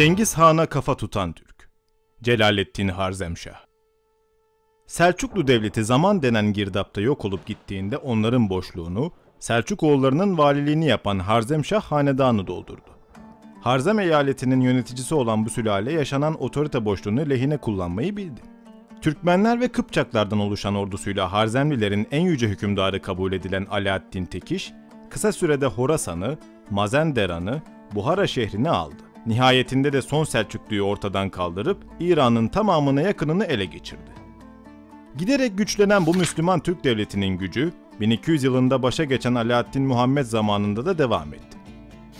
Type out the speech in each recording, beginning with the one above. Cengiz Han'a kafa tutan Türk, Celaleddin Harzemşah. Selçuklu Devleti zaman denen girdapta yok olup gittiğinde onların boşluğunu, Selçukoğullarının valiliğini yapan Harzemşah hanedanı doldurdu. Harzem eyaletinin yöneticisi olan bu sülale yaşanan otorite boşluğunu lehine kullanmayı bildi. Türkmenler ve Kıpçaklardan oluşan ordusuyla Harzemlilerin en yüce hükümdarı kabul edilen Alaaddin Tekiş, kısa sürede Horasan'ı, Mazenderan'ı, Buhara şehrini aldı. Nihayetinde de son Selçuklu'yu ortadan kaldırıp İran'ın tamamına yakınını ele geçirdi. Giderek güçlenen bu Müslüman Türk devletinin gücü, 1200 yılında başa geçen Alaaddin Muhammed zamanında da devam etti.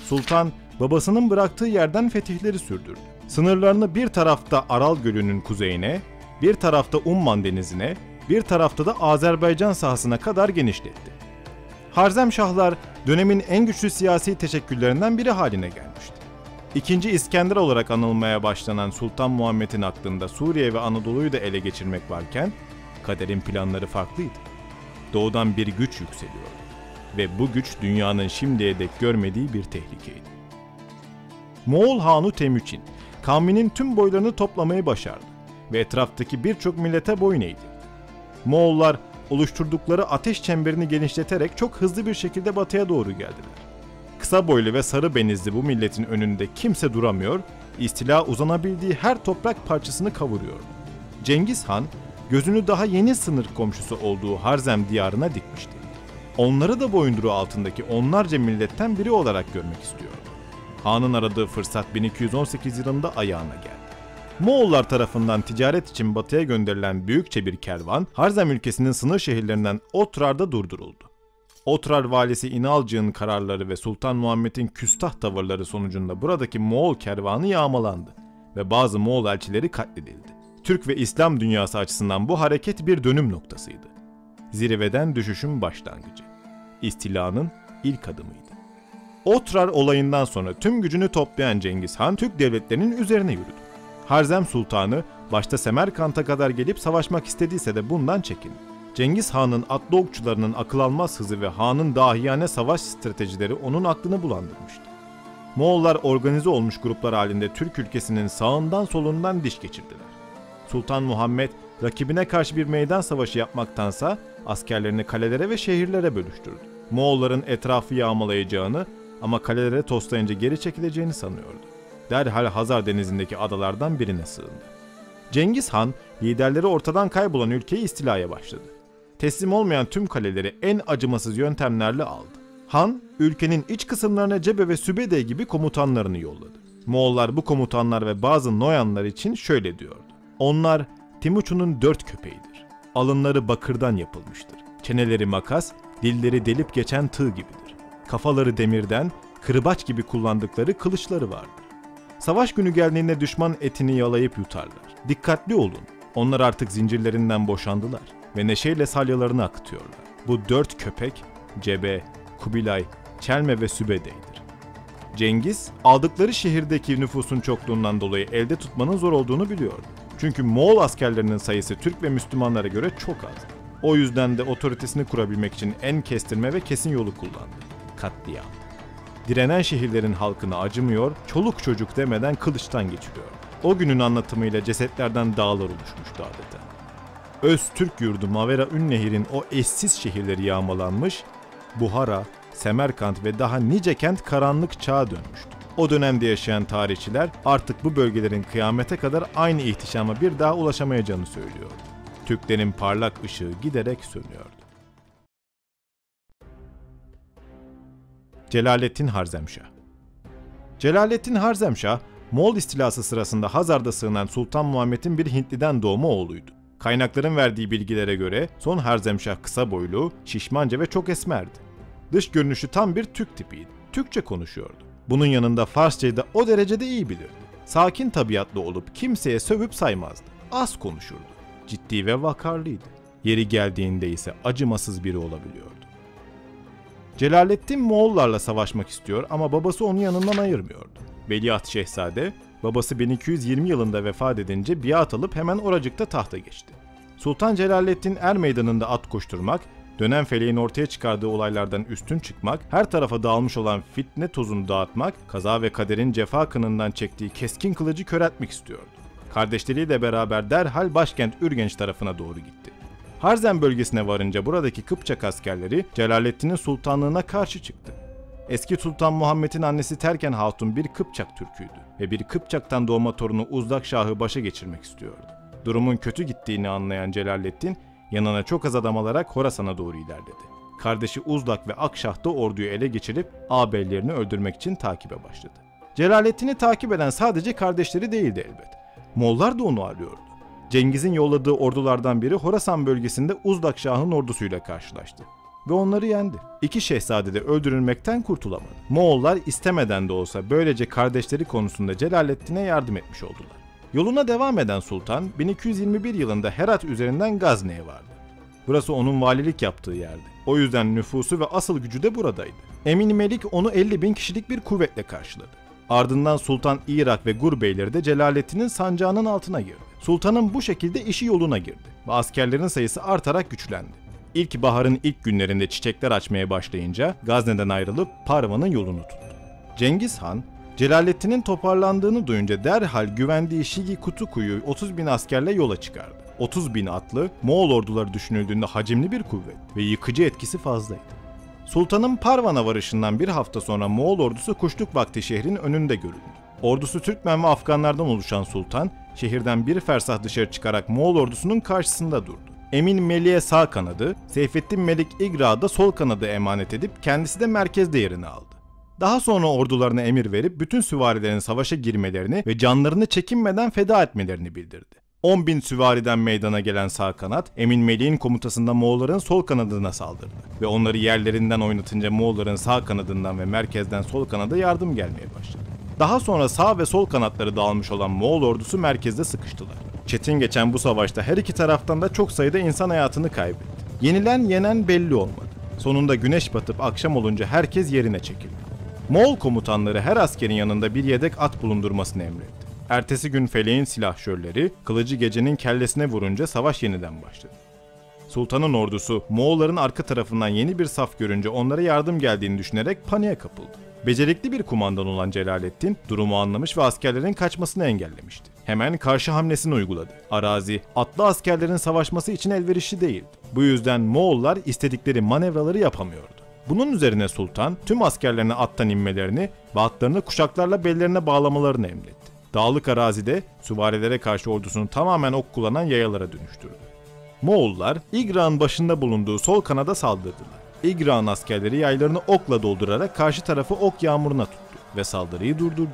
Sultan, babasının bıraktığı yerden fetihleri sürdürdü. Sınırlarını bir tarafta Aral Gölü'nün kuzeyine, bir tarafta Umman Denizi'ne, bir tarafta da Azerbaycan sahasına kadar genişletti. Harzemşahlar dönemin en güçlü siyasi teşekküllerinden biri haline gelmişti. İkinci İskender olarak anılmaya başlanan Sultan Muhammed'in aklında Suriye ve Anadolu'yu da ele geçirmek varken, kaderin planları farklıydı. Doğudan bir güç yükseliyordu ve bu güç dünyanın şimdiye dek görmediği bir tehlikeydi. Moğol Hanu Temüçin, kavminin tüm boylarını toplamayı başardı ve etraftaki birçok millete boyun eğdi. Moğollar oluşturdukları ateş çemberini genişleterek çok hızlı bir şekilde batıya doğru geldiler. Kısa boylu ve sarı benizli bu milletin önünde kimse duramıyor, istila uzanabildiği her toprak parçasını kavuruyordu. Cengiz Han, gözünü daha yeni sınır komşusu olduğu Harzem diyarına dikmişti. Onları da boyunduruğu altındaki onlarca milletten biri olarak görmek istiyordu. Han'ın aradığı fırsat 1218 yılında ayağına geldi. Moğollar tarafından ticaret için batıya gönderilen büyükçe bir kervan, Harzem ülkesinin sınır şehirlerinden Otrar'da durduruldu. Otrar valisi İnalcık'ın kararları ve Sultan Muhammed'in küstah tavırları sonucunda buradaki Moğol kervanı yağmalandı ve bazı Moğol elçileri katledildi. Türk ve İslam dünyası açısından bu hareket bir dönüm noktasıydı. Zirveden düşüşün başlangıcı, istilanın ilk adımıydı. Otrar olayından sonra tüm gücünü toplayan Cengiz Han, Türk devletlerinin üzerine yürüdü. Harzem Sultanı başta Semerkant'a kadar gelip savaşmak istediyse de bundan çekindi. Cengiz Han'ın atlı okçularının akıl almaz hızı ve Han'ın dahiyane savaş stratejileri onun aklını bulandırmıştı. Moğollar organize olmuş gruplar halinde Türk ülkesinin sağından solundan diş geçirdiler. Sultan Muhammed rakibine karşı bir meydan savaşı yapmaktansa askerlerini kalelere ve şehirlere bölüştürdü. Moğolların etrafı yağmalayacağını ama kalelere toslayınca geri çekileceğini sanıyordu. Derhal Hazar denizindeki adalardan birine sığındı. Cengiz Han, liderleri ortadan kaybolan ülkeyi istilaya başladı. Teslim olmayan tüm kaleleri en acımasız yöntemlerle aldı. Han, ülkenin iç kısımlarına Cebe ve Sübede gibi komutanlarını yolladı. Moğollar bu komutanlar ve bazı noyanlar için şöyle diyordu. Onlar Timuçin'in 4 köpeğidir. Alınları bakırdan yapılmıştır. Çeneleri makas, dilleri delip geçen tığ gibidir. Kafaları demirden, kırbaç gibi kullandıkları kılıçları vardır. Savaş günü geldiğinde düşman etini yalayıp yutarlar. Dikkatli olun. Onlar artık zincirlerinden boşandılar ve neşeyle salyalarını akıtıyorlar. Bu 4 köpek Cebe, Kubilay, Çelme ve Sübede'dir. Cengiz, aldıkları şehirdeki nüfusun çokluğundan dolayı elde tutmanın zor olduğunu biliyordu. Çünkü Moğol askerlerinin sayısı Türk ve Müslümanlara göre çok az. O yüzden de otoritesini kurabilmek için en kestirme ve kesin yolu kullandı. Katliam. Direnen şehirlerin halkına acımıyor, çoluk çocuk demeden kılıçtan geçiriyor. O günün anlatımıyla cesetlerden dağlar oluşmuştu adeta. Öz Türk yurdu Mavera Nehir'in o eşsiz şehirleri yağmalanmış, Buhara, Semerkant ve daha nice kent karanlık çağa dönmüştü. O dönemde yaşayan tarihçiler artık bu bölgelerin kıyamete kadar aynı ihtişama bir daha ulaşamayacağını söylüyordu. Türklerin parlak ışığı giderek sönüyordu. Celaleddin Harzemşah. Celaleddin Harzemşah, Moğol istilası sırasında Hazar'da sığınan Sultan Muhammed'in bir Hintli'den doğma oğluydu. Kaynakların verdiği bilgilere göre son Harzemşah kısa boylu, şişmanca ve çok esmerdi. Dış görünüşü tam bir Türk tipiydi. Türkçe konuşuyordu. Bunun yanında Farsçayı da o derecede iyi bilirdi. Sakin tabiatlı olup kimseye sövüp saymazdı. Az konuşurdu. Ciddi ve vakarlıydı. Yeri geldiğinde ise acımasız biri olabiliyordu. Celaleddin Moğollarla savaşmak istiyor ama babası onu yanından ayırmıyordu. Veliaht Şehzade, babası 1220 yılında vefat edince biat alıp hemen oracıkta tahta geçti. Sultan Celaleddin er meydanında at koşturmak, dönem feleğin ortaya çıkardığı olaylardan üstün çıkmak, her tarafa dağılmış olan fitne tozunu dağıtmak, kaza ve kaderin cefa kınından çektiği keskin kılıcı köreltmek istiyordu. Kardeşleriyle beraber derhal başkent Ürgenç tarafına doğru gitti. Harzen bölgesine varınca buradaki Kıpçak askerleri Celaleddin'in sultanlığına karşı çıktı. Eski Sultan Muhammed'in annesi Terken Hatun bir Kıpçak Türküydü ve bir Kıpçak'tan doğma torunu Uzlak Şah'ı başa geçirmek istiyordu. Durumun kötü gittiğini anlayan Celaleddin yanına çok az adam alarak Horasan'a doğru ilerledi. Kardeşi Uzlak ve Akşah da orduyu ele geçirip ağabeylerini öldürmek için takibe başladı. Celaleddin'i takip eden sadece kardeşleri değildi elbet. Moğollar da onu arıyordu. Cengiz'in yolladığı ordulardan biri Horasan bölgesinde Uzlak Şah'ın ordusuyla karşılaştı ve onları yendi. İki şehzade de öldürülmekten kurtulamadı. Moğollar istemeden de olsa böylece kardeşleri konusunda Celaleddin'e yardım etmiş oldular. Yoluna devam eden sultan 1221 yılında Herat üzerinden Gazne'ye vardı. Burası onun valilik yaptığı yerdi. O yüzden nüfusu ve asıl gücü de buradaydı. Emin Melik onu 50.000 kişilik bir kuvvetle karşıladı. Ardından Sultan İrak ve Gurbeyleri de Celaleddin'in sancağının altına girdi. Sultanın bu şekilde işi yoluna girdi ve askerlerin sayısı artarak güçlendi. İlkbaharın ilk günlerinde çiçekler açmaya başlayınca Gazne'den ayrılıp Parvan'ın yolunu tuttu. Cengiz Han, Celaleddin'in toparlandığını duyunca derhal güvendiği Şigi Kutuku'yu 30.000 askerle yola çıkardı. 30.000 atlı, Moğol orduları düşünüldüğünde hacimli bir kuvvet ve yıkıcı etkisi fazlaydı. Sultanın Parvan'a varışından bir hafta sonra Moğol ordusu kuşluk vakti şehrin önünde görüldü. Ordusu Türkmen ve Afganlardan oluşan sultan, şehirden bir fersah dışarı çıkarak Moğol ordusunun karşısında durdu. Emin Melik'e sağ kanadı, Seyfettin Melik İgra'da sol kanadı emanet edip kendisi de merkezde yerini aldı. Daha sonra ordularına emir verip bütün süvarilerin savaşa girmelerini ve canlarını çekinmeden feda etmelerini bildirdi. 10.000 süvariden meydana gelen sağ kanat, Emin Melik'in komutasında Moğolların sol kanadına saldırdı ve onları yerlerinden oynatınca Moğolların sağ kanadından ve merkezden sol kanada yardım gelmeye başladı. Daha sonra sağ ve sol kanatları dağılmış olan Moğol ordusu merkezde sıkıştılar. Çetin geçen bu savaşta her iki taraftan da çok sayıda insan hayatını kaybetti. Yenilen yenen belli olmadı. Sonunda güneş batıp akşam olunca herkes yerine çekildi. Moğol komutanları her askerin yanında bir yedek at bulundurmasını emretti. Ertesi gün feleğin silahşörleri kılıcı gecenin kellesine vurunca savaş yeniden başladı. Sultanın ordusu Moğolların arka tarafından yeni bir saf görünce onlara yardım geldiğini düşünerek paniğe kapıldı. Becerikli bir kumandan olan Celaleddin durumu anlamış ve askerlerin kaçmasını engellemişti. Hemen karşı hamlesini uyguladı. Arazi atlı askerlerin savaşması için elverişli değildi. Bu yüzden Moğollar istedikleri manevraları yapamıyordu. Bunun üzerine sultan tüm askerlerine attan inmelerini ve atlarını kuşaklarla bellerine bağlamalarını emretti. Dağlık arazide süvarilere karşı ordusunu tamamen ok kullanan yayalara dönüştürdü. Moğollar İgra'nın başında bulunduğu sol kanada saldırdılar. İgra'nın askerleri yaylarını okla doldurarak karşı tarafı ok yağmuruna tuttu ve saldırıyı durdurdu.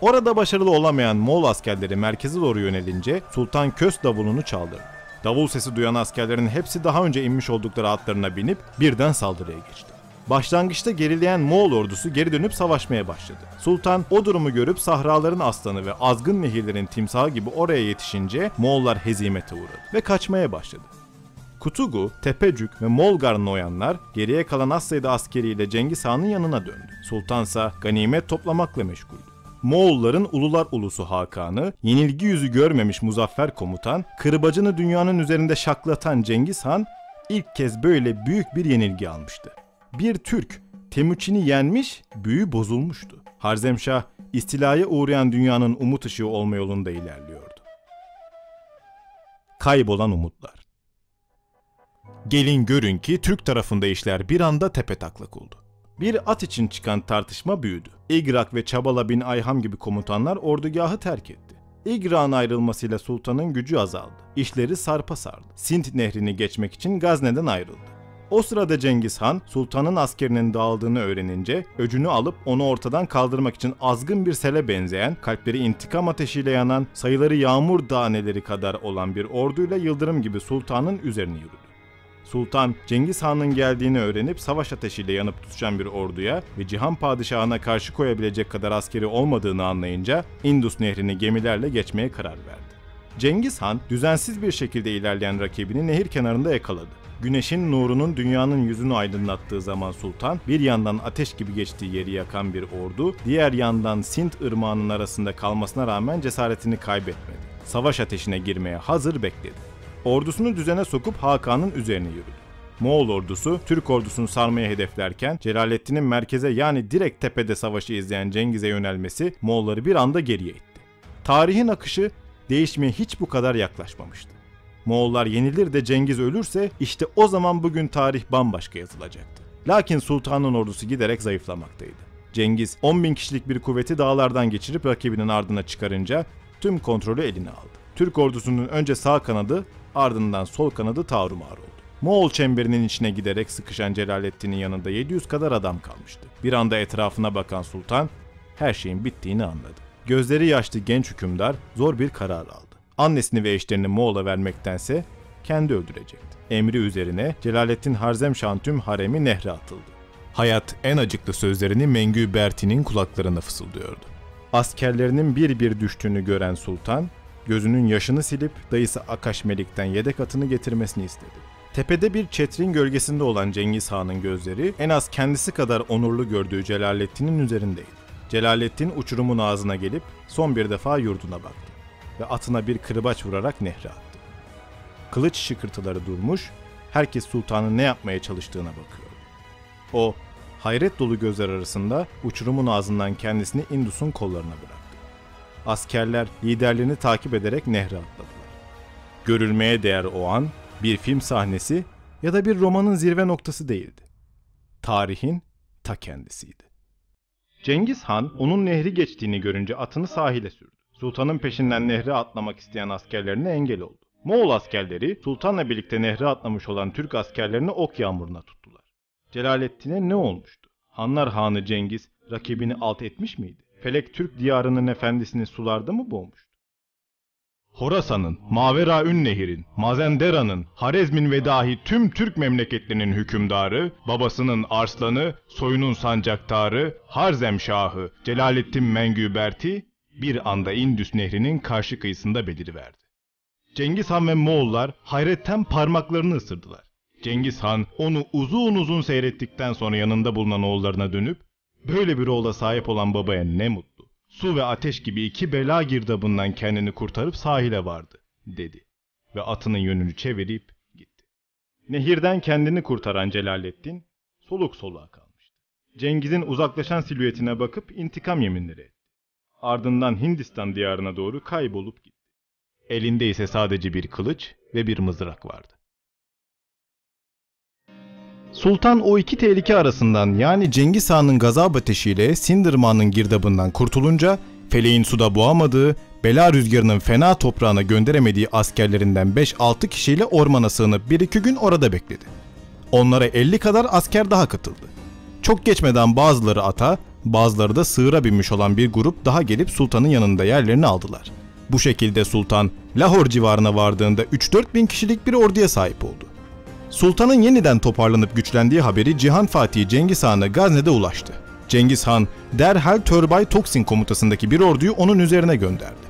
Orada başarılı olamayan Moğol askerleri merkeze doğru yönelince sultan köz davulunu çaldırdı. Davul sesi duyan askerlerin hepsi daha önce inmiş oldukları atlarına binip birden saldırıya geçti. Başlangıçta gerileyen Moğol ordusu geri dönüp savaşmaya başladı. Sultan o durumu görüp sahraların aslanı ve azgın nehirlerin timsahı gibi oraya yetişince Moğollar hezimete uğradı ve kaçmaya başladı. Kutugu, Tepecük ve Moğolgar'ın oyanlar geriye kalan az sayıda askeriyle Cengiz Han'ın yanına döndü. Sultansa ganimet toplamakla meşguldü. Moğolların Ulular Ulusu Hakan'ı, yenilgi yüzü görmemiş muzaffer komutan, kırbacını dünyanın üzerinde şaklatan Cengiz Han ilk kez böyle büyük bir yenilgi almıştı. Bir Türk Temüçin'i yenmiş, büyü bozulmuştu. Harzemşah, istilaya uğrayan dünyanın umut ışığı olma yolunda ilerliyordu. Kaybolan umutlar. Gelin görün ki Türk tarafında işler bir anda tepetaklak oldu. Bir at için çıkan tartışma büyüdü. İgrak ve Çabala bin Ayham gibi komutanlar ordugahı terk etti. İgra'nın ayrılmasıyla sultanın gücü azaldı. İşleri sarpa sardı. Sint nehrini geçmek için Gazne'den ayrıldı. O sırada Cengiz Han, sultanın askerinin dağıldığını öğrenince öcünü alıp onu ortadan kaldırmak için azgın bir sele benzeyen, kalpleri intikam ateşiyle yanan, sayıları yağmur taneleri kadar olan bir orduyla yıldırım gibi sultanın üzerine yürüdü. Sultan, Cengiz Han'ın geldiğini öğrenip savaş ateşiyle yanıp tutuşan bir orduya ve Cihan Padişahı'na karşı koyabilecek kadar askeri olmadığını anlayınca Indus nehrini gemilerle geçmeye karar verdi. Cengiz Han, düzensiz bir şekilde ilerleyen rakibini nehir kenarında yakaladı. Güneşin nurunun dünyanın yüzünü aydınlattığı zaman sultan, bir yandan ateş gibi geçtiği yeri yakan bir ordu, diğer yandan Sint ırmağının arasında kalmasına rağmen cesaretini kaybetmedi. Savaş ateşine girmeye hazır bekledi. Ordusunu düzene sokup Hakan'ın üzerine yürüdü. Moğol ordusu Türk ordusunu sarmaya hedeflerken Celaleddin'in merkeze yani direkt tepede savaşı izleyen Cengiz'e yönelmesi Moğolları bir anda geriye itti. Tarihin akışı değişmeye hiç bu kadar yaklaşmamıştı. Moğollar yenilir de Cengiz ölürse işte o zaman bugün tarih bambaşka yazılacaktı. Lakin sultanın ordusu giderek zayıflamaktaydı. Cengiz 10.000 kişilik bir kuvveti dağlardan geçirip rakibinin ardına çıkarınca tüm kontrolü eline aldı. Türk ordusunun önce sağ kanadı ardından sol kanadı tarumar oldu. Moğol çemberinin içine giderek sıkışan Celaleddin'in yanında 700 kadar adam kalmıştı. Bir anda etrafına bakan sultan her şeyin bittiğini anladı. Gözleri yaşlı genç hükümdar zor bir karar aldı. Annesini ve eşlerini Moğol'a vermektense kendi öldürecekti. Emri üzerine Celaleddin Harzemşah'ın tüm haremi nehre atıldı. Hayat en acıklı sözlerini Mengüberti'nin kulaklarına fısıldıyordu. Askerlerinin bir bir düştüğünü gören sultan, gözünün yaşını silip dayısı Akaş Melik'ten yedek atını getirmesini istedi. Tepede bir çetrin gölgesinde olan Cengiz Han'ın gözleri en az kendisi kadar onurlu gördüğü Celaleddin'in üzerindeydi. Celaleddin uçurumun ağzına gelip son bir defa yurduna baktı ve atına bir kırbaç vurarak nehre attı. Kılıç şıkırtıları durmuş, herkes sultanın ne yapmaya çalıştığına bakıyor. O, hayret dolu gözler arasında uçurumun ağzından kendisini Indus'un kollarına bıraktı. Askerler liderlerini takip ederek nehre atladılar. Görülmeye değer o an bir film sahnesi ya da bir romanın zirve noktası değildi. Tarihin ta kendisiydi. Cengiz Han onun nehri geçtiğini görünce atını sahile sürdü. Sultanın peşinden nehre atlamak isteyen askerlerine engel oldu. Moğol askerleri sultanla birlikte nehre atlamış olan Türk askerlerini ok yağmuruna tuttular. Celaleddin'e ne olmuştu? Hanlar Hanı Cengiz rakibini alt etmiş miydi? Felek Türk diyarının efendisini sularda mı boğmuştu? Horasan'ın, Mavera Nehir'in, Mazenderan'ın, Harezm'in ve dahi tüm Türk memleketlerinin hükümdarı, babasının arslanı, soyunun sancaktarı, Harzemşah'ı Celaleddin Mengüberti bir anda Indus Nehri'nin karşı kıyısında beliriverdi. Cengiz Han ve Moğollar hayretten parmaklarını ısırdılar. Cengiz Han onu uzun uzun seyrettikten sonra yanında bulunan oğullarına dönüp böyle bir oğula sahip olan babaya ne mutlu. Su ve ateş gibi iki bela girdabından kendini kurtarıp sahile vardı dedi ve atının yönünü çevirip gitti. Nehirden kendini kurtaran Celaleddin soluk soluğa kalmıştı. Cengiz'in uzaklaşan silüetine bakıp intikam yeminleri etti. Ardından Hindistan diyarına doğru kaybolup gitti. Elinde ise sadece bir kılıç ve bir mızrak vardı. Sultan o iki tehlike arasından yani Cengiz Han'ın gazap ateşiyle Sindirman'ın girdabından kurtulunca feleğin suda boğamadığı, bela rüzgarının fena toprağına gönderemediği askerlerinden 5-6 kişiyle ormana sığınıp 1-2 gün orada bekledi. Onlara 50 kadar asker daha katıldı. Çok geçmeden bazıları ata, bazıları da sığıra binmiş olan bir grup daha gelip sultanın yanında yerlerini aldılar. Bu şekilde sultan Lahor civarına vardığında 3-4 bin kişilik bir orduya sahip oldu. Sultanın yeniden toparlanıp güçlendiği haberi Cihan Fatih Cengiz Han'a Gazne'de ulaştı. Cengiz Han derhal Törbay Toksin komutasındaki bir orduyu onun üzerine gönderdi.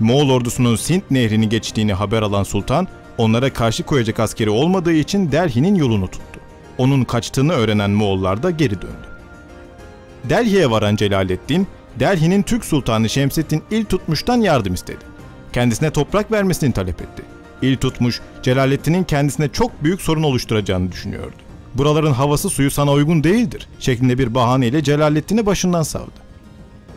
Moğol ordusunun Sint nehrini geçtiğini haber alan sultan onlara karşı koyacak askeri olmadığı için Delhi'nin yolunu tuttu. Onun kaçtığını öğrenen Moğollar da geri döndü. Delhi'ye varan Celaleddin, Delhi'nin Türk Sultanı Şemseddin İltutmuş'tan yardım istedi. Kendisine toprak vermesini talep etti. İltutmuş, Celaleddin'in kendisine çok büyük sorun oluşturacağını düşünüyordu. Buraların havası suyu sana uygun değildir şeklinde bir bahaneyle Celaleddin'i başından savdı.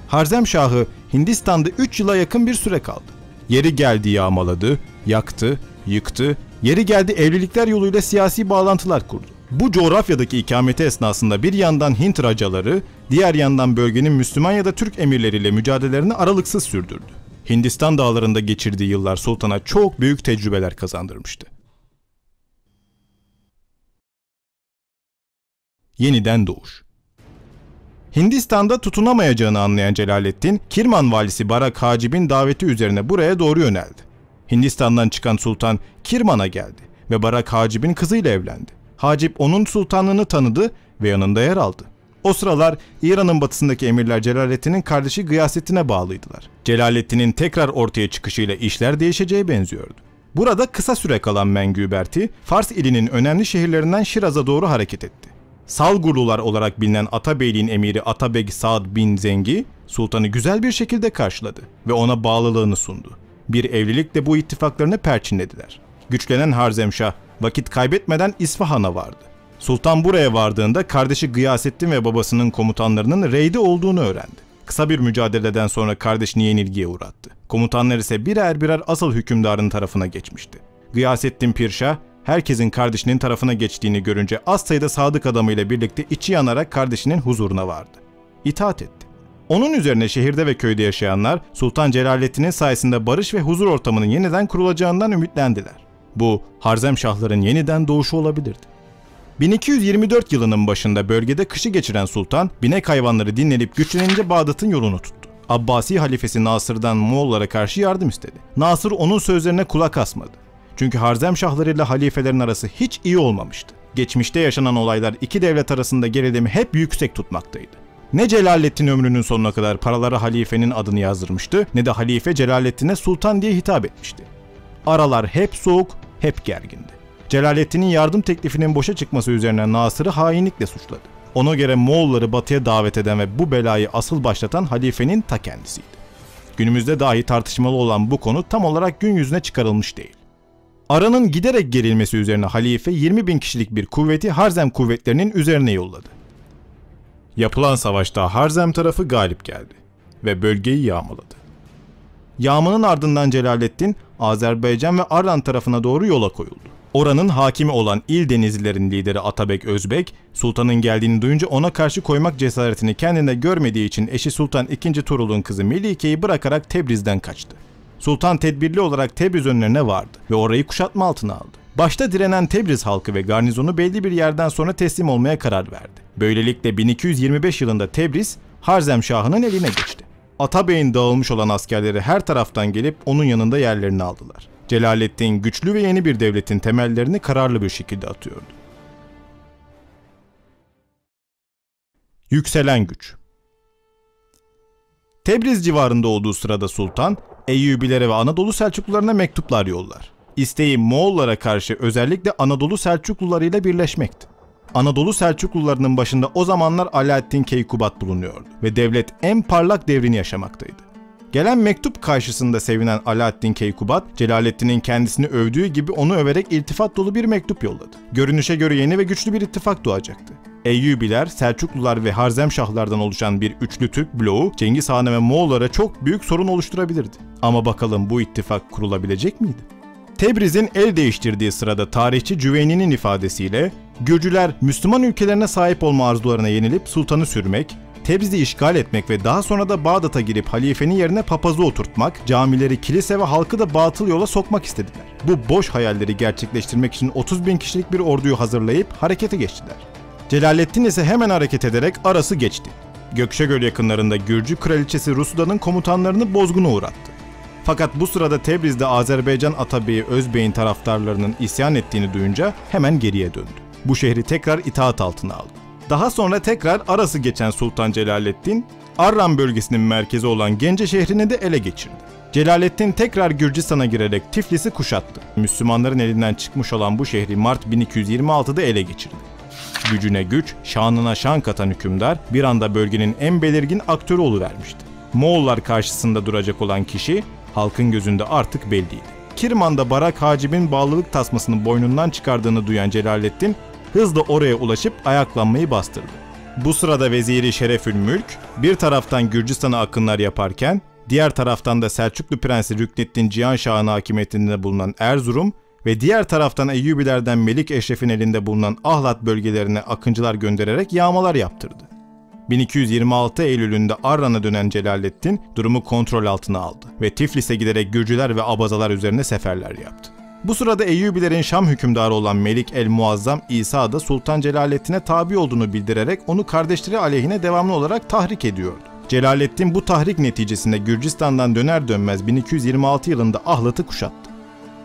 Harzemşah'ı Hindistan'da 3 yıla yakın bir süre kaldı. Yeri geldi yağmaladı, yaktı, yıktı, yeri geldi evlilikler yoluyla siyasi bağlantılar kurdu. Bu coğrafyadaki ikameti esnasında bir yandan Hint racaları, diğer yandan bölgenin Müslüman ya da Türk emirleriyle mücadelelerini aralıksız sürdürdü. Hindistan dağlarında geçirdiği yıllar sultana çok büyük tecrübeler kazandırmıştı. Yeniden doğuş. Hindistan'da tutunamayacağını anlayan Celaleddin, Kirman valisi Barak Hacib'in daveti üzerine buraya doğru yöneldi. Hindistan'dan çıkan sultan Kirman'a geldi ve Barak Hacib'in kızıyla evlendi. Hacib onun sultanlığını tanıdı ve yanında yer aldı. O sıralar İran'ın batısındaki emirler Celaleddin'in kardeşi Gıyasettin'e bağlıydılar. Celaleddin'in tekrar ortaya çıkışıyla işler değişeceğe benziyordu. Burada kısa süre kalan Mengüberti, Fars ilinin önemli şehirlerinden Şiraz'a doğru hareket etti. Salgurlular olarak bilinen Atabeyliğin emiri Atabeg Saad bin Zengi, sultanı güzel bir şekilde karşıladı ve ona bağlılığını sundu. Bir evlilikle bu ittifaklarını perçinlediler. Güçlenen Harzemşah, vakit kaybetmeden İsfahan'a vardı. Sultan buraya vardığında kardeşi Gıyasettin ve babasının komutanlarının reyde olduğunu öğrendi. Kısa bir mücadeleden sonra kardeşini yenilgiye uğrattı. Komutanlar ise birer birer asıl hükümdarın tarafına geçmişti. Gıyasettin Pirşah, herkesin kardeşinin tarafına geçtiğini görünce az sayıda sadık adamıyla birlikte içi yanarak kardeşinin huzuruna vardı. İtaat etti. Onun üzerine şehirde ve köyde yaşayanlar Sultan Celaleddin'in sayesinde barış ve huzur ortamının yeniden kurulacağından ümitlendiler. Bu Harzemşahların yeniden doğuşu olabilirdi. 1224 yılının başında bölgede kışı geçiren sultan, binek hayvanları dinlenip güçlenince Bağdat'ın yolunu tuttu. Abbasi halifesi Nasır'dan Moğollara karşı yardım istedi. Nasır onun sözlerine kulak asmadı. Çünkü Harzemşahları ile halifelerin arası hiç iyi olmamıştı. Geçmişte yaşanan olaylar iki devlet arasında gerilimi hep yüksek tutmaktaydı. Ne Celaleddin ömrünün sonuna kadar paralara halifenin adını yazdırmıştı, ne de halife Celaleddin'e sultan diye hitap etmişti. Aralar hep soğuk, hep gergindi. Celaleddin'in yardım teklifinin boşa çıkması üzerine Nasır'ı hainlikle suçladı. Ona göre Moğolları batıya davet eden ve bu belayı asıl başlatan halifenin ta kendisiydi. Günümüzde dahi tartışmalı olan bu konu tam olarak gün yüzüne çıkarılmış değil. Aranın giderek gerilmesi üzerine halife 20.000 kişilik bir kuvveti Harzem kuvvetlerinin üzerine yolladı. Yapılan savaşta Harzem tarafı galip geldi ve bölgeyi yağmaladı. Yağmanın ardından Celaleddin, Azerbaycan ve Arran tarafına doğru yola koyuldu. Oranın hakimi olan İl Denizlilerin lideri Atabek Özbek, sultanın geldiğini duyunca ona karşı koymak cesaretini kendinde görmediği için eşi Sultan II. Turul'un kızı Melike'yi bırakarak Tebriz'den kaçtı. Sultan tedbirli olarak Tebriz önlerine vardı ve orayı kuşatma altına aldı. Başta direnen Tebriz halkı ve garnizonu belli bir yerden sonra teslim olmaya karar verdi. Böylelikle 1225 yılında Tebriz, Harzemşah'ın eline geçti. Atabey'in dağılmış olan askerleri her taraftan gelip onun yanında yerlerini aldılar. Celaleddin güçlü ve yeni bir devletin temellerini kararlı bir şekilde atıyordu. Yükselen güç. Tebriz civarında olduğu sırada sultan, Eyyübilere ve Anadolu Selçuklularına mektuplar yollar. İsteği Moğollara karşı özellikle Anadolu Selçuklularıyla birleşmekti. Anadolu Selçuklularının başında o zamanlar Alaaddin Keykubat bulunuyordu ve devlet en parlak devrini yaşamaktaydı. Gelen mektup karşısında sevinen Alaaddin Keykubat, Celaleddin'in kendisini övdüğü gibi onu överek iltifat dolu bir mektup yolladı. Görünüşe göre yeni ve güçlü bir ittifak doğacaktı. Eyyübiler, Selçuklular ve Harzemşahlardan oluşan bir üçlü Türk bloğu Cengiz Han'a ve Moğollara çok büyük sorun oluşturabilirdi. Ama bakalım bu ittifak kurulabilecek miydi? Tebriz'in el değiştirdiği sırada tarihçi Cüveyni'nin ifadesiyle Gürcüler Müslüman ülkelerine sahip olma arzularına yenilip sultanı sürmek, Tebriz'i işgal etmek ve daha sonra da Bağdat'a girip halifenin yerine papazı oturtmak, camileri, kilise ve halkı da batıl yola sokmak istediler. Bu boş hayalleri gerçekleştirmek için 30.000 kişilik bir orduyu hazırlayıp harekete geçtiler. Celaleddin ise hemen hareket ederek arası geçti. Gökçegöl yakınlarında Gürcü kraliçesi Rusuda'nın komutanlarını bozguna uğrattı. Fakat bu sırada Tebriz'de Azerbaycan Atabeyi Özbey'in taraftarlarının isyan ettiğini duyunca hemen geriye döndü. Bu şehri tekrar itaat altına aldı. Daha sonra tekrar arası geçen Sultan Celaleddin, Arran bölgesinin merkezi olan Gence şehrini de ele geçirdi. Celaleddin tekrar Gürcistan'a girerek Tiflis'i kuşattı. Müslümanların elinden çıkmış olan bu şehri Mart 1226'da ele geçirdi. Gücüne güç, şanına şan katan hükümdar bir anda bölgenin en belirgin aktörü oluvermişti. Moğollar karşısında duracak olan kişi halkın gözünde artık belliydi. Kirman'da Barak Hacib'in bağlılık tasmasını boynundan çıkardığını duyan Celaleddin, hızla oraya ulaşıp ayaklanmayı bastırdı. Bu sırada veziri Şerefülmülk bir taraftan Gürcistan'a akınlar yaparken diğer taraftan da Selçuklu Prensi Rükneddin Cihan Şah'ın hakimiyetinde bulunan Erzurum ve diğer taraftan Eyyubilerden Melik Eşref'in elinde bulunan Ahlat bölgelerine akıncılar göndererek yağmalar yaptırdı. 1226 Eylül'ünde Arran'a dönen Celaleddin durumu kontrol altına aldı ve Tiflis'e giderek Gürcüler ve Abazalar üzerine seferler yaptı. Bu sırada Eyyubilerin Şam hükümdarı olan Melik el-Muazzam İsa da Sultan Celaleddin'e tabi olduğunu bildirerek onu kardeşleri aleyhine devamlı olarak tahrik ediyordu. Celaleddin bu tahrik neticesinde Gürcistan'dan döner dönmez 1226 yılında Ahlat'ı kuşattı.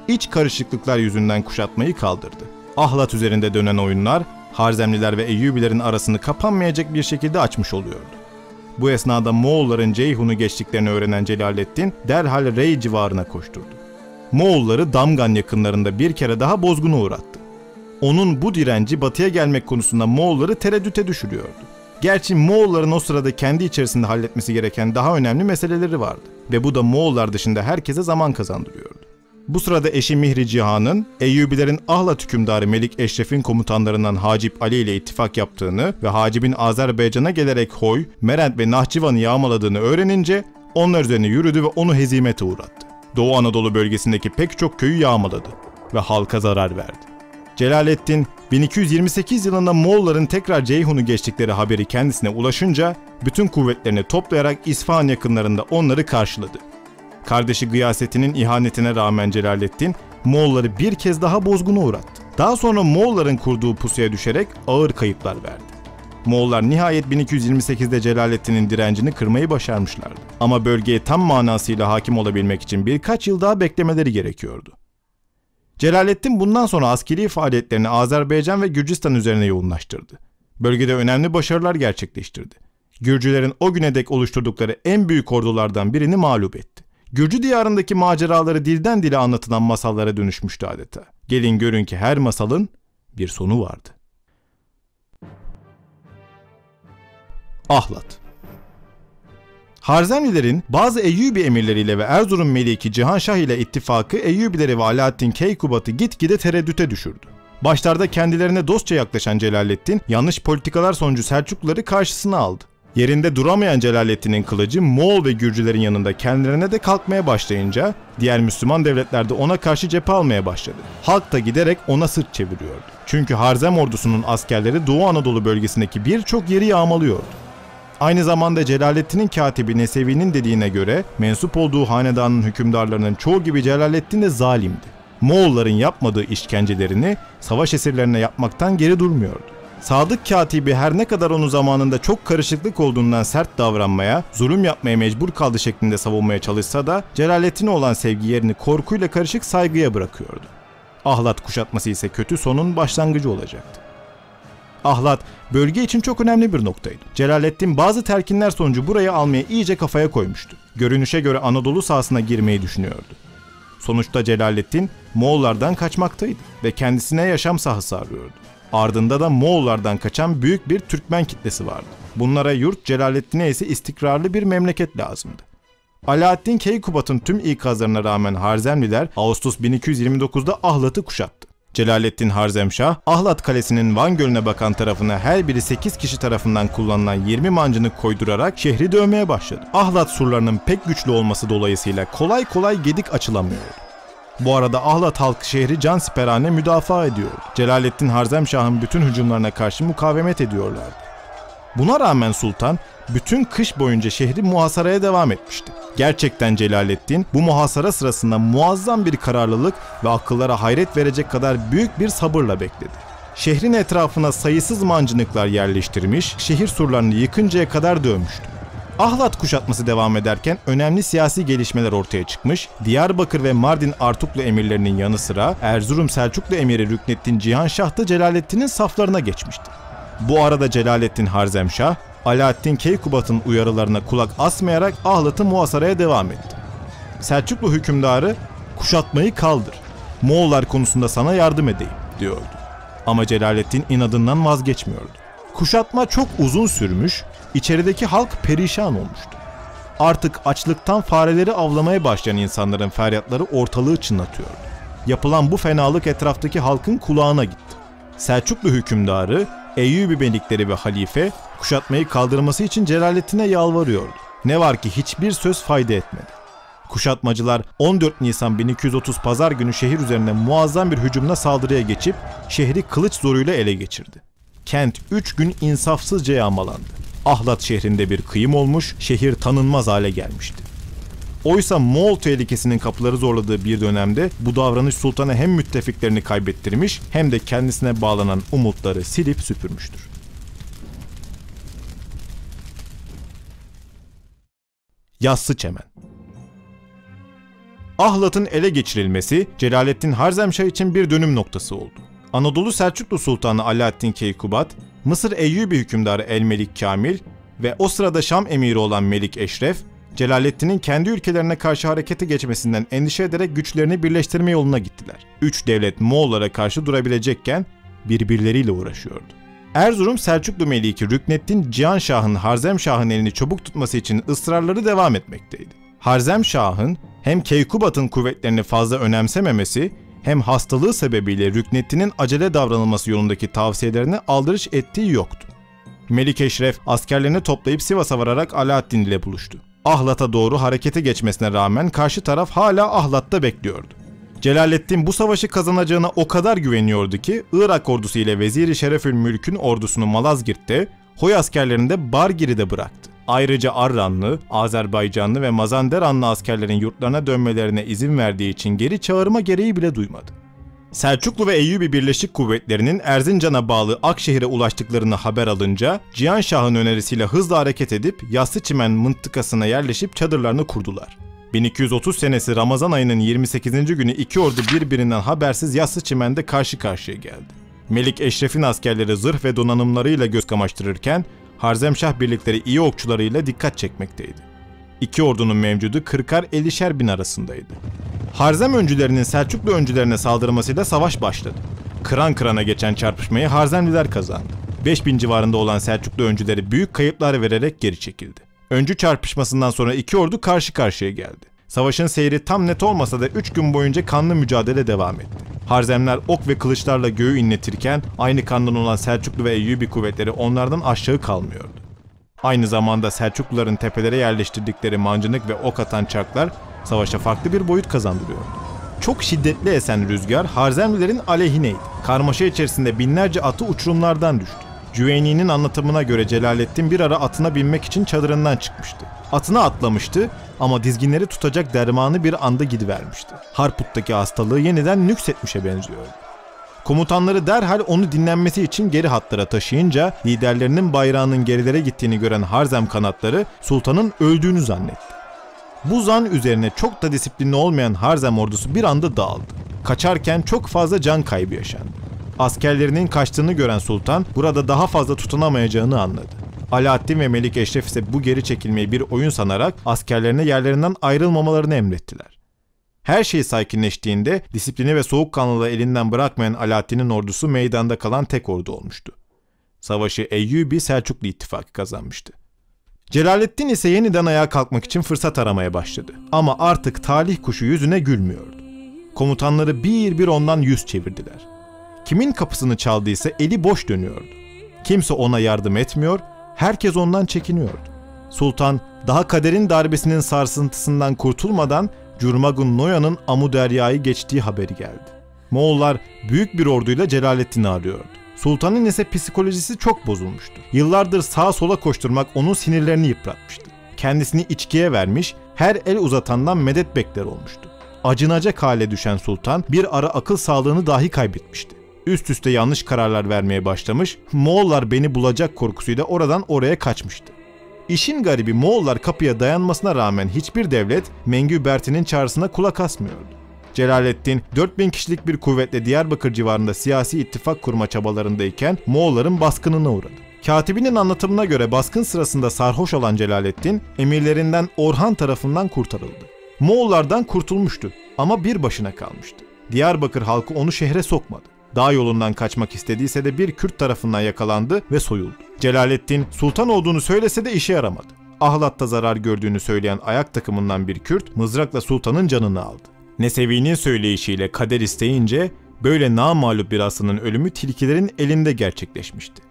İç karışıklıklar yüzünden kuşatmayı kaldırdı. Ahlat üzerinde dönen oyunlar Harzemliler ve Eyyubilerin arasını kapanmayacak bir şekilde açmış oluyordu. Bu esnada Moğolların Ceyhun'u geçtiklerini öğrenen Celaleddin derhal Rey civarına koşturdu. Moğolları Damgan yakınlarında bir kere daha bozguna uğrattı. Onun bu direnci batıya gelmek konusunda Moğolları tereddüte düşürüyordu. Gerçi Moğolların o sırada kendi içerisinde halletmesi gereken daha önemli meseleleri vardı ve bu da Moğollar dışında herkese zaman kazandırıyordu. Bu sırada eşi Mihri Cihan'ın Eyyubilerin Ahlat hükümdarı Melik Eşref'in komutanlarından Hacip Ali ile ittifak yaptığını ve Hacib'in Azerbaycan'a gelerek Hoy, Merend ve Nahçıvan'ı yağmaladığını öğrenince onlar üzerine yürüdü ve onu hezimete uğrattı. Doğu Anadolu bölgesindeki pek çok köyü yağmaladı ve halka zarar verdi. Celaleddin 1228 yılında Moğolların tekrar Ceyhun'u geçtikleri haberi kendisine ulaşınca bütün kuvvetlerini toplayarak İsfahan yakınlarında onları karşıladı. Kardeşi Gıyasettin'in ihanetine rağmen Celaleddin Moğolları bir kez daha bozguna uğrattı. Daha sonra Moğolların kurduğu pusuya düşerek ağır kayıplar verdi. Moğollar nihayet 1228'de Celaleddin'in direncini kırmayı başarmışlardı. Ama bölgeye tam manasıyla hakim olabilmek için birkaç yıl daha beklemeleri gerekiyordu. Celaleddin bundan sonra askeri faaliyetlerini Azerbaycan ve Gürcistan üzerine yoğunlaştırdı. Bölgede önemli başarılar gerçekleştirdi. Gürcülerin o güne dek oluşturdukları en büyük ordulardan birini mağlup etti. Gürcü diyarındaki maceraları dilden dile anlatılan masallara dönüşmüştü adeta. Gelin görün ki her masalın bir sonu vardı. Ahlat. Harzemlilerin bazı Eyyubi emirleriyle ve Erzurum Meliki Cihanşah ile ittifakı Eyyubileri ve Alaaddin Keykubat'ı gitgide tereddüte düşürdü. Başlarda kendilerine dostça yaklaşan Celaleddin yanlış politikalar sonucu Selçukluları karşısına aldı. Yerinde duramayan Celaleddin'in kılıcı Moğol ve Gürcülerin yanında kendilerine de kalkmaya başlayınca diğer Müslüman devletler de ona karşı cephe almaya başladı. Halk da giderek ona sırt çeviriyordu. Çünkü Harzem ordusunun askerleri Doğu Anadolu bölgesindeki birçok yeri yağmalıyordu. Aynı zamanda Celaleddin'in katibi Nesevi'nin dediğine göre mensup olduğu hanedanın hükümdarlarının çoğu gibi Celaleddin de zalimdi. Moğolların yapmadığı işkencelerini savaş esirlerine yapmaktan geri durmuyordu. Sadık katibi her ne kadar onu zamanında çok karışıklık olduğundan sert davranmaya, zulüm yapmaya mecbur kaldı şeklinde savunmaya çalışsa da Celaleddin'e olan sevgi yerini korkuyla karışık saygıya bırakıyordu. Ahlat kuşatması ise kötü sonun başlangıcı olacaktı. Ahlat bölge için çok önemli bir noktaydı. Celaleddin bazı terkinler sonucu burayı almaya iyice kafaya koymuştu. Görünüşe göre Anadolu sahasına girmeyi düşünüyordu. Sonuçta Celaleddin Moğollardan kaçmaktaydı ve kendisine yaşam sahası arıyordu. Ardında da Moğollardan kaçan büyük bir Türkmen kitlesi vardı. Bunlara yurt, Celaleddin'e ise istikrarlı bir memleket lazımdı. Alaaddin Keykubat'ın tüm ikazlarına rağmen Harzemliler Ağustos 1229'da Ahlat'ı kuşattı. Celaleddin Harzemşah, Ahlat Kalesi'nin Van Gölü'ne bakan tarafına her biri 8 kişi tarafından kullanılan 20 mancını koydurarak şehri dövmeye başladı. Ahlat surlarının pek güçlü olması dolayısıyla kolay kolay gedik açılamıyordu. Bu arada Ahlat halkı şehri cansiperane müdafaa ediyor. Celaleddin Harzemşah'ın bütün hücumlarına karşı mukavemet ediyorlardı. Buna rağmen sultan bütün kış boyunca şehri muhasaraya devam etmişti. Gerçekten Celaleddin bu muhasara sırasında muazzam bir kararlılık ve akıllara hayret verecek kadar büyük bir sabırla bekledi. Şehrin etrafına sayısız mancınıklar yerleştirmiş, şehir surlarını yıkıncaya kadar dövmüştü. Ahlat kuşatması devam ederken önemli siyasi gelişmeler ortaya çıkmış, Diyarbakır ve Mardin Artuklu emirlerinin yanı sıra Erzurum Selçuklu emiri Rükneddin Cihanşah da Celaleddin'in saflarına geçmişti. Bu arada Celaleddin Harzemşah, Alaaddin Keykubat'ın uyarılarına kulak asmayarak Ahlat'ı muhasaraya devam etti. Selçuklu hükümdarı "Kuşatmayı kaldır, Moğollar konusunda sana yardım edeyim" diyordu. Ama Celaleddin inadından vazgeçmiyordu. Kuşatma çok uzun sürmüş, içerideki halk perişan olmuştu. Artık açlıktan fareleri avlamaya başlayan insanların feryatları ortalığı çınlatıyordu. Yapılan bu fenalık etraftaki halkın kulağına gitti. Selçuklu hükümdarı, Eyyubi beylikleri ve halife kuşatmayı kaldırması için Celaleddin'e yalvarıyordu. Ne var ki hiçbir söz fayda etmedi. Kuşatmacılar 14 Nisan 1230 Pazar günü şehir üzerine muazzam bir hücumla saldırıya geçip şehri kılıç zoruyla ele geçirdi. Kent 3 gün insafsızca yağmalandı. Ahlat şehrinde bir kıyım olmuş, şehir tanınmaz hale gelmişti. Oysa Moğol tehlikesinin kapıları zorladığı bir dönemde bu davranış sultana hem müttefiklerini kaybettirmiş hem de kendisine bağlanan umutları silip süpürmüştür. Yassı Çemen. Ahlat'ın ele geçirilmesi Celaleddin Harzemşah için bir dönüm noktası oldu. Anadolu Selçuklu Sultanı Alaaddin Keykubat, Mısır Eyyubi hükümdarı El-Melik Kamil ve o sırada Şam emiri olan Melik Eşref, Celaleddin'in kendi ülkelerine karşı harekete geçmesinden endişe ederek güçlerini birleştirme yoluna gittiler. Üç devlet Moğollara karşı durabilecekken birbirleriyle uğraşıyordu. Erzurum Selçuklu Meliki Rükneddin Cihanşah'ın Harzemşah'ın elini çabuk tutması için ısrarları devam etmekteydi. Harzemşah'ın hem Keykubat'ın kuvvetlerini fazla önemsememesi hem hastalığı sebebiyle Rükneddin'in acele davranılması yolundaki tavsiyelerine aldırış ettiği yoktu. Melik Eşref askerlerini toplayıp Sivas'a vararak Alaaddin ile buluştu. Ahlat'a doğru harekete geçmesine rağmen karşı taraf hala Ahlat'ta bekliyordu. Celaleddin bu savaşı kazanacağına o kadar güveniyordu ki Irak ordusu ile Vezir-i Şerefül Mülk'ün ordusunu Malazgirt'te, Hoy askerlerini de Bargiri'de bıraktı. Ayrıca Arranlı, Azerbaycanlı ve Mazenderanlı askerlerin yurtlarına dönmelerine izin verdiği için geri çağırma gereği bile duymadı. Selçuklu ve Eyyubi Birleşik Kuvvetleri'nin Erzincan'a bağlı Akşehir'e ulaştıklarını haber alınca Cihanşah'ın önerisiyle hızla hareket edip Yassı-Çimen mıntıkasına yerleşip çadırlarını kurdular. 1230 senesi Ramazan ayının 28. günü iki ordu birbirinden habersiz Yassı-Çimen'de karşı karşıya geldi. Melik Eşref'in askerleri zırh ve donanımlarıyla göz kamaştırırken Harzemşah birlikleri iyi okçularıyla dikkat çekmekteydi. İki ordunun mevcudu 40'ar 50'şer bin arasındaydı. Harzem öncülerinin Selçuklu öncülerine saldırmasıyla savaş başladı. Kıran kırana geçen çarpışmayı Harzemliler kazandı. 5000 civarında olan Selçuklu öncüleri büyük kayıplar vererek geri çekildi. Öncü çarpışmasından sonra iki ordu karşı karşıya geldi. Savaşın seyri tam net olmasa da 3 gün boyunca kanlı mücadele devam etti. Harzemler ok ve kılıçlarla göğü inletirken aynı kandan olan Selçuklu ve Eyyubi kuvvetleri onlardan aşağı kalmıyordu. Aynı zamanda Selçukluların tepelere yerleştirdikleri mancınık ve ok atan çarklar savaşa farklı bir boyut kazandırıyordu. Çok şiddetli esen rüzgar Harzemlilerin aleyhineydi. Karmaşa içerisinde binlerce atı uçurumlardan düştü. Cüveyni'nin anlatımına göre Celaleddin bir ara atına binmek için çadırından çıkmıştı. Atına atlamıştı ama dizginleri tutacak dermanı bir anda gidivermişti. Harput'taki hastalığı yeniden nüksetmişe benziyordu. Komutanları derhal onu dinlenmesi için geri hatlara taşıyınca liderlerinin bayrağının gerilere gittiğini gören Harzem kanatları sultanın öldüğünü zannetti. Bu zan üzerine çok da disiplinli olmayan Harzem ordusu bir anda dağıldı. Kaçarken çok fazla can kaybı yaşandı. Askerlerinin kaçtığını gören sultan burada daha fazla tutunamayacağını anladı. Alaaddin ve Melik Eşref ise bu geri çekilmeyi bir oyun sanarak askerlerine yerlerinden ayrılmamalarını emrettiler. Her şey sakinleştiğinde disiplini ve soğukkanlılığı elinden bırakmayan Alaaddin'in ordusu meydanda kalan tek ordu olmuştu. Savaşı Eyyubi-Selçuklu ittifakı kazanmıştı. Celaleddin ise yeniden ayağa kalkmak için fırsat aramaya başladı. Ama artık talih kuşu yüzüne gülmüyordu. Komutanları bir bir ondan yüz çevirdiler. Kimin kapısını çaldıysa eli boş dönüyordu. Kimse ona yardım etmiyor, herkes ondan çekiniyordu. Sultan daha kaderin darbesinin sarsıntısından kurtulmadan Curmagun Noya'nın Amu Derya'yı geçtiği haberi geldi. Moğollar büyük bir orduyla Celaleddin'i arıyordu. Sultanın ise psikolojisi çok bozulmuştu. Yıllardır sağa sola koşturmak onun sinirlerini yıpratmıştı. Kendisini içkiye vermiş, her el uzatandan medet bekler olmuştu. Acınacak hale düşen sultan bir ara akıl sağlığını dahi kaybetmişti. Üst üste yanlış kararlar vermeye başlamış, Moğollar beni bulacak korkusuyla oradan oraya kaçmıştı. İşin garibi Moğollar kapıya dayanmasına rağmen hiçbir devlet Mengüberti'nin çağrısına kulak asmıyordu. Celaleddin 4000 kişilik bir kuvvetle Diyarbakır civarında siyasi ittifak kurma çabalarındayken Moğolların baskınına uğradı. Katibinin anlatımına göre baskın sırasında sarhoş olan Celaleddin emirlerinden Orhan tarafından kurtarıldı. Moğollardan kurtulmuştu ama bir başına kalmıştı. Diyarbakır halkı onu şehre sokmadı. Dağ yolundan kaçmak istediyse de bir Kürt tarafından yakalandı ve soyuldu. Celaleddin sultan olduğunu söylese de işe yaramadı. Ahlat'ta zarar gördüğünü söyleyen ayak takımından bir Kürt mızrakla sultanın canını aldı. Nesevi'nin söyleyişiyle kader isteyince böyle namağlup bir aslanın ölümü tilkilerin elinde gerçekleşmişti.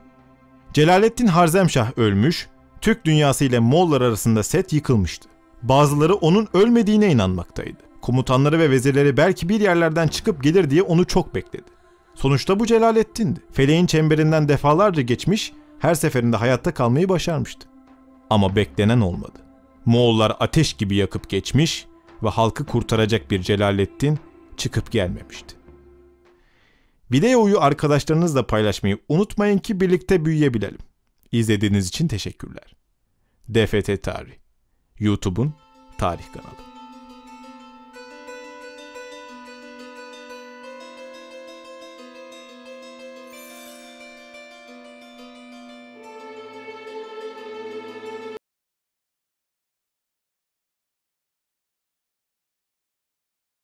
Celaleddin Harzemşah ölmüş, Türk dünyası ile Moğollar arasında set yıkılmıştı. Bazıları onun ölmediğine inanmaktaydı. Komutanları ve vezirleri belki bir yerlerden çıkıp gelir diye onu çok bekledi. Sonuçta bu Celaleddin'di. Feleğin çemberinden defalarca geçmiş, her seferinde hayatta kalmayı başarmıştı. Ama beklenen olmadı. Moğollar ateş gibi yakıp geçmiş ve halkı kurtaracak bir Celaleddin çıkıp gelmemişti. Videoyu arkadaşlarınızla paylaşmayı unutmayın ki birlikte büyüyebilelim. İzlediğiniz için teşekkürler. DFT Tarih, YouTube'un tarih kanalı.